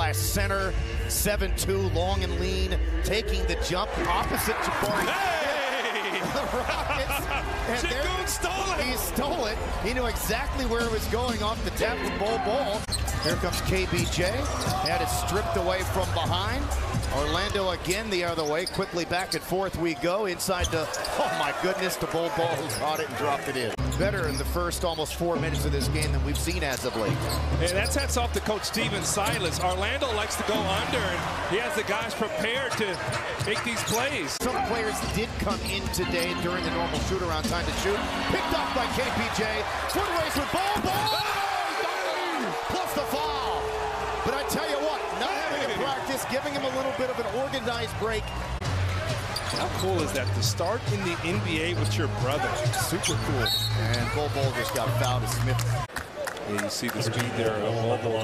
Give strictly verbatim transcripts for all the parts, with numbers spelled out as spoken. slash center, seven two, long and lean, taking the jump opposite Jabari. Hey! The Rockets. And there, stole it. He stole it. He knew exactly where it was going off the tap to Bol Bol. Here comes K B J. Had it stripped away from behind. Orlando again the other way. Quickly back and forth we go. Inside to, oh my goodness, to Bol Bol, who caught it and dropped it in. Better in the first almost four minutes of this game than we've seen as of late. And that's hats off to Coach Steven Silas. Orlando likes to go under, and he has the guys prepared to make these plays. Some players did come in today during the normal shoot-around time to shoot. Picked off by K P J. Foot race with Bol Bol. Oh! Plus the foul. But I tell you what, not having a practice, giving him a little bit of an organized break. How cool is that, to start in the N B A with your brother? Super cool. And Bol Bol just got fouled as Smith. Yeah, you see the speed there of Bol Bol.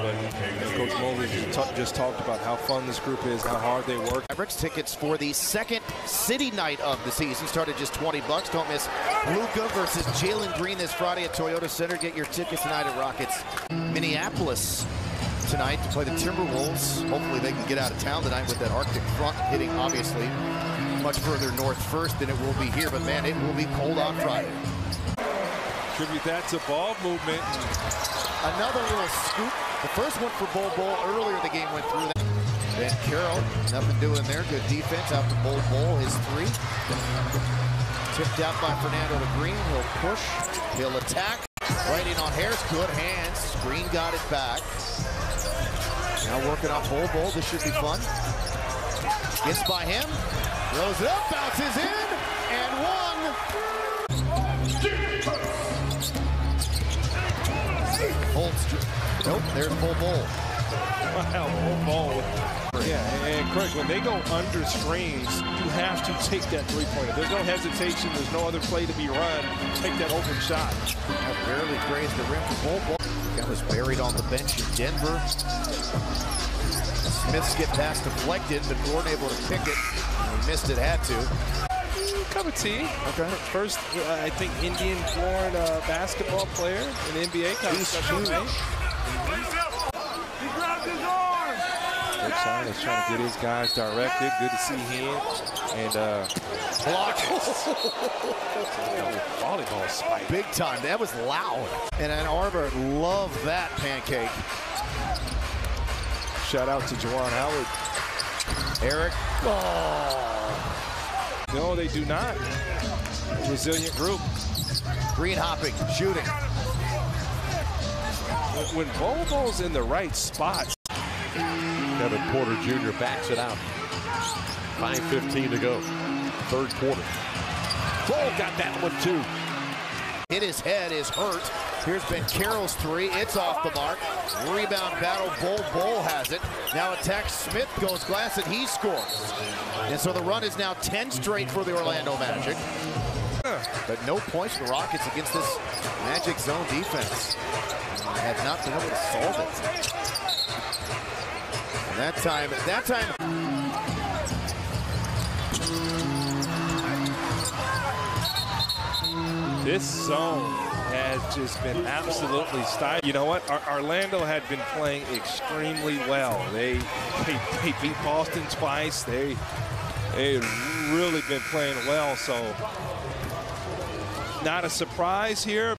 Coach Mosley just talked about how fun this group is, how hard they work. Mavericks tickets for the second city night of the season started just twenty bucks. Don't miss Luka versus Jalen Green this Friday at Toyota Center. Get your tickets tonight at Rockets. Minneapolis tonight to play the Timberwolves. Hopefully they can get out of town tonight with that Arctic front hitting, obviously, much further north first than it will be here, but man, it will be cold on Friday. Attribute that to ball movement. Another little scoop. The first one for Bol Bol earlier the game went through that. Van Carroll, nothing doing there. Good defense out to Bol Bol. His three. Tipped out by Fernando De Green. He'll push. He'll attack. Right in on Harris. Good hands. Green got it back. Now working on Bol Bol. This should be fun. Gets by him. Throws it up, bounces in, and one. Holtz. Nope, there's Bol Bol. Wow, Bol Bol. Yeah, and Craig, when they go under screens, you have to take that three-pointer. There's no hesitation. There's no other play to be run. Take that open shot. I barely grazed the rim for Bol Bol. That was buried on the bench in Denver. Smith's get past deflected, but weren't able to pick it. Missed it, had to. Cup of tea. Okay. First, uh, I think, Indian-born uh, basketball player in the N B A. He's huge. He grabbed his arm. Coach Silas trying to get his guys directed. Good to see him. And uh, block it. Volleyball spike. Big time. That was loud. And Ann Arbor loved that pancake. Shout out to Juwan Howard. Eric. Oh. No, they do not. Resilient group. Green hopping, shooting. When Bol Bol's in the right spot. Kevin Porter Junior backs it out. five fifteen to go. Third quarter. Bol got that one too. Hit his head, is hurt. Here's Ben Carroll's three. It's off the mark. Rebound battle. Bol Bol has it. Now attacks Smith, goes glass, and he scores. And so the run is now ten straight for the Orlando Magic. But no points for Rockets against this Magic zone defense. They have not been able to solve it. And that time, that time. This zone has just been absolutely stylish. You know what? Orlando had been playing extremely well. They, they, they beat Boston twice. They they really been playing well. So not a surprise here.